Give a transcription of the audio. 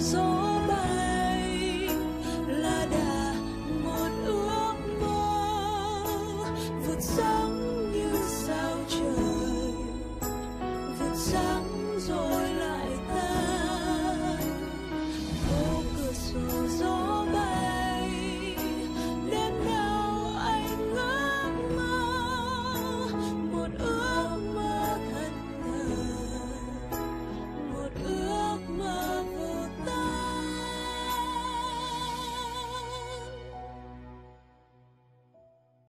so